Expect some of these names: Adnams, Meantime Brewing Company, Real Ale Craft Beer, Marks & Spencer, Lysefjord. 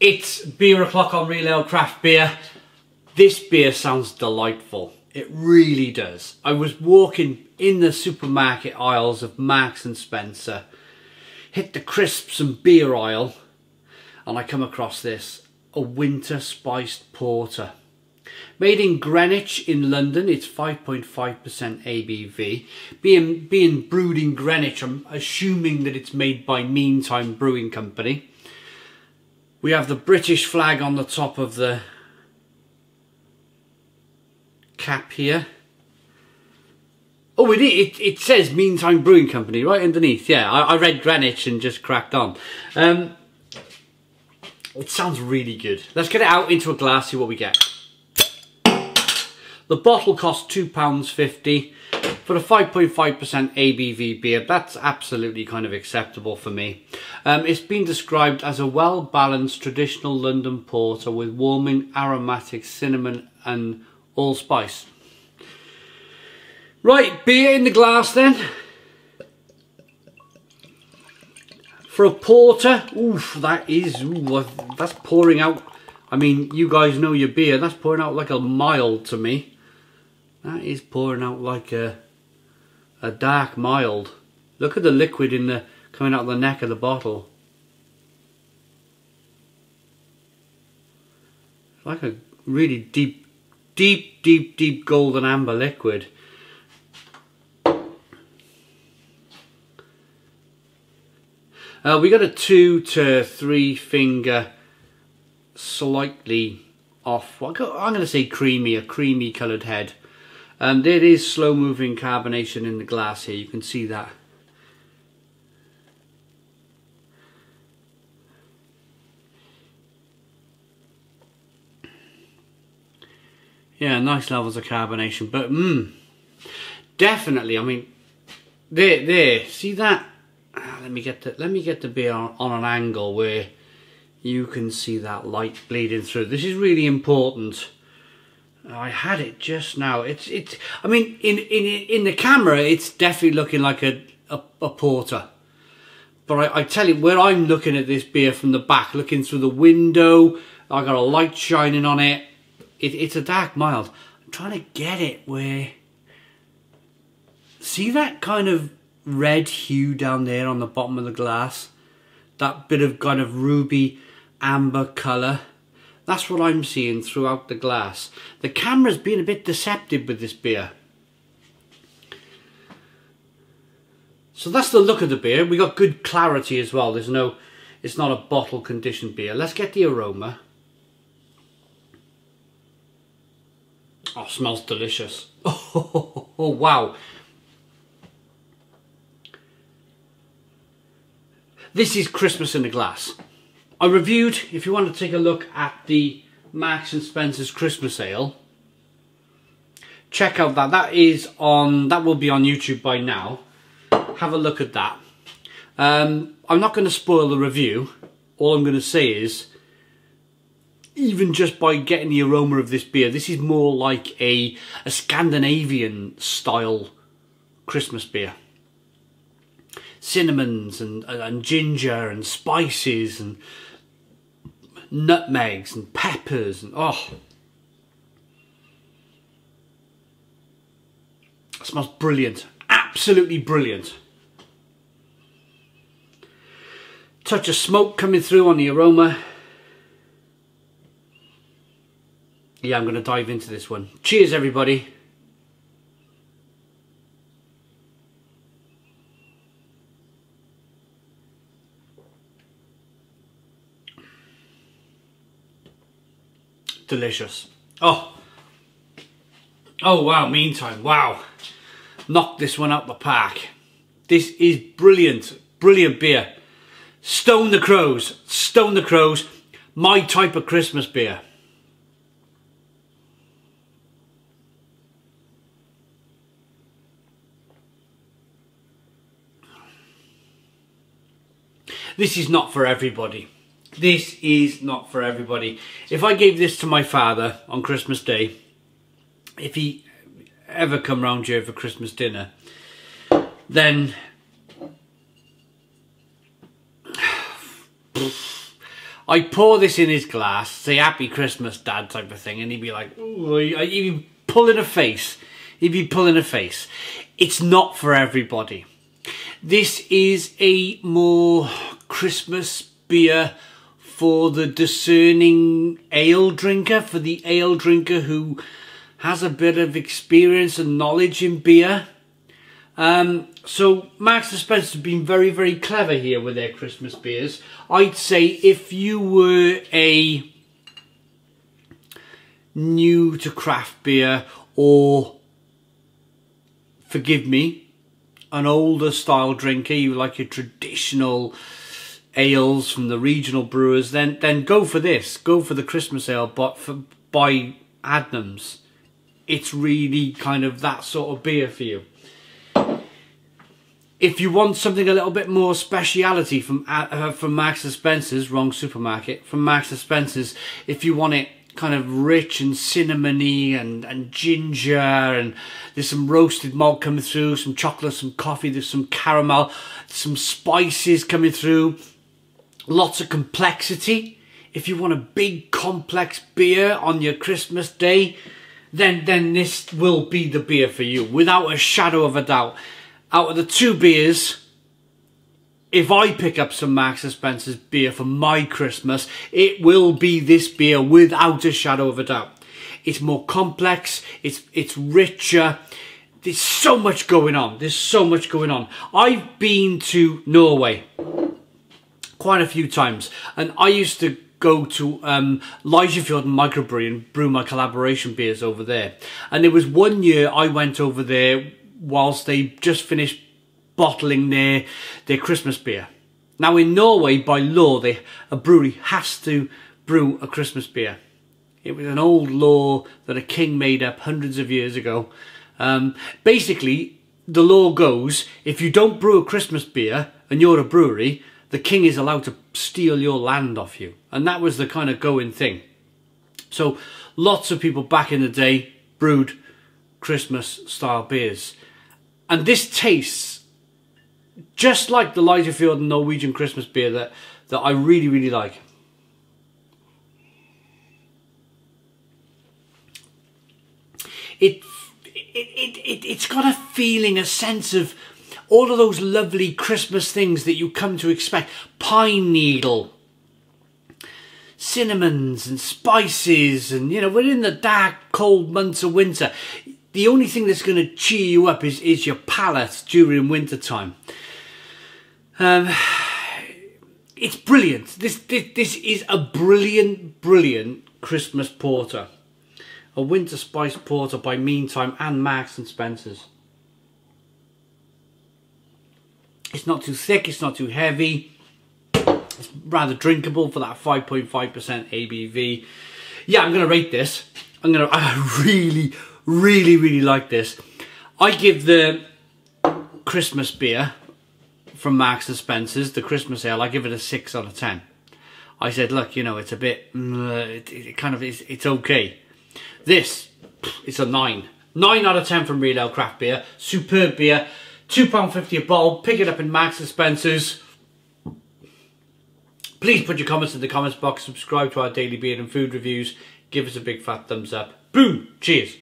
It's beer o'clock on Real Ale Craft Beer. This beer sounds delightful. It really does. I was walking in the supermarket aisles of Marks and Spencer, hit the crisps and beer aisle, and I come across this, a winter spiced porter. Made in Greenwich in London, it's 5.5% ABV. Being brewed in Greenwich, I'm assuming that it's made by Meantime Brewing Company. We have the British flag on the top of the cap here. Oh, it says Meantime Brewing Company right underneath. Yeah, I read Greenwich and just cracked on. It sounds really good. Let's get it out into a glass, see what we get. The bottle costs £2.50 for a 5.5% ABV beer. That's absolutely kind of acceptable for me. It's been described as a well-balanced traditional London porter with warming, aromatic, cinnamon and allspice. Right, beer in the glass then. For a porter, oof, that is, ooh, that's pouring out. I mean, you guys know your beer. That's pouring out like a mild to me. That is pouring out like a dark mild. Look at the liquid in the coming out of the neck of the bottle. It's like a really deep golden amber liquid. We got a 2 to 3 finger, slightly off. I'm going to say creamy, a creamy coloured head. There is slow moving carbonation in the glass here, you can see that. Yeah, nice levels of carbonation, but definitely, I mean, there, see that? Let me get the beer on an angle where you can see that light bleeding through. This is really important. I had it just now. It's I mean, in the camera, it's definitely looking like a porter. But I tell you, where I'm looking at this beer from the back, looking through the window, I got a light shining on it. It's a dark mild. I'm trying to get it where. See that kind of red hue down there on the bottom of the glass? That bit of kind of ruby amber colour. That's what I'm seeing throughout the glass. The camera's been a bit deceptive with this beer. So that's the look of the beer. We got good clarity as well. There's no, it's not a bottle conditioned beer. Let's get the aroma. Oh, smells delicious. Oh wow. This is Christmas in a glass. I reviewed, if you want to take a look at the Marks and Spencer's Christmas Ale, check out that. That will be on YouTube by now. Have a look at that. I'm not going to spoil the review. All I'm going to say is, even just by getting the aroma of this beer, this is more like a Scandinavian style Christmas beer. Cinnamons and ginger and spices and nutmegs and peppers and oh, it smells brilliant, absolutely brilliant. Touch of smoke coming through on the aroma. Yeah, I'm going to dive into this one. Cheers, everybody. Delicious. Oh wow, Meantime, wow, knocked this one out the park. This is brilliant beer. Stone the Crows, my type of Christmas beer. This is not for everybody. This is not for everybody. If I gave this to my father on Christmas Day, if he ever come round here for Christmas dinner, then I'd pour this in his glass, say happy Christmas dad type of thing, and he'd be like, ooh, he'd be pulling a face. He'd be pulling a face. It's not for everybody. This is a more Christmas beer for the discerning ale drinker, for the ale drinker who has a bit of experience and knowledge in beer. So Marks & Spencer have been very, very clever here with their Christmas beers. I'd say if you were a new to craft beer, or forgive me, an older style drinker, you like your traditional ales from the regional brewers, then go for this. Go for the Christmas ale, but by Adnams. It's really kind of that sort of beer for you. If you want something a little bit more speciality from Marks & Spencer's, wrong supermarket, from Marks & Spencer's, if you want it kind of rich and cinnamony and ginger, and there's some roasted malt coming through, some chocolate, some coffee, there's some caramel, some spices coming through, lots of complexity. If you want a big complex beer on your Christmas day, then this will be the beer for you, without a shadow of a doubt. Out of the two beers, if I pick up some Marks & Spencer's beer for my Christmas, it will be this beer without a shadow of a doubt. It's more complex, it's richer, there's so much going on, there's so much going on. I've been to Norway quite a few times, and I used to go to Lysefjord microbrewery and brew my collaboration beers over there. And there was one year I went over there whilst they just finished bottling their Christmas beer. Now in Norway, by law, a brewery has to brew a Christmas beer. It was an old law that a king made up hundreds of years ago. Basically, the law goes, if you don't brew a Christmas beer and you're a brewery, the king is allowed to steal your land off you. And that was the kind of going thing. So lots of people back in the day brewed Christmas style beers. And this tastes just like the Lysefjord Norwegian Christmas beer that I really, really like. It's got a feeling, a sense of all of those lovely Christmas things that you come to expect. Pine needle, cinnamons and spices, and you know, we're in the dark, cold months of winter. The only thing that's going to cheer you up is your palate during winter time. It's brilliant. This is a brilliant, brilliant Christmas porter. A winter spice porter by Meantime and Marks & Spencer's. It's not too thick, it's not too heavy. It's rather drinkable for that 5.5% ABV. Yeah, I'm going to rate this. I really, really, really like this. I give the Christmas beer from Marks & Spencer's, the Christmas ale, I give it a 6 out of 10. I said, look, you know, it's a bit, it's okay. This, it's a 9. 9 out of 10 from Real Ale Craft Beer. Superb beer. £2.50 a bottle. Pick it up in Marks & Spencer's. Please put your comments in the comments box, subscribe to our daily beer and food reviews, give us a big fat thumbs up. Boom! Cheers!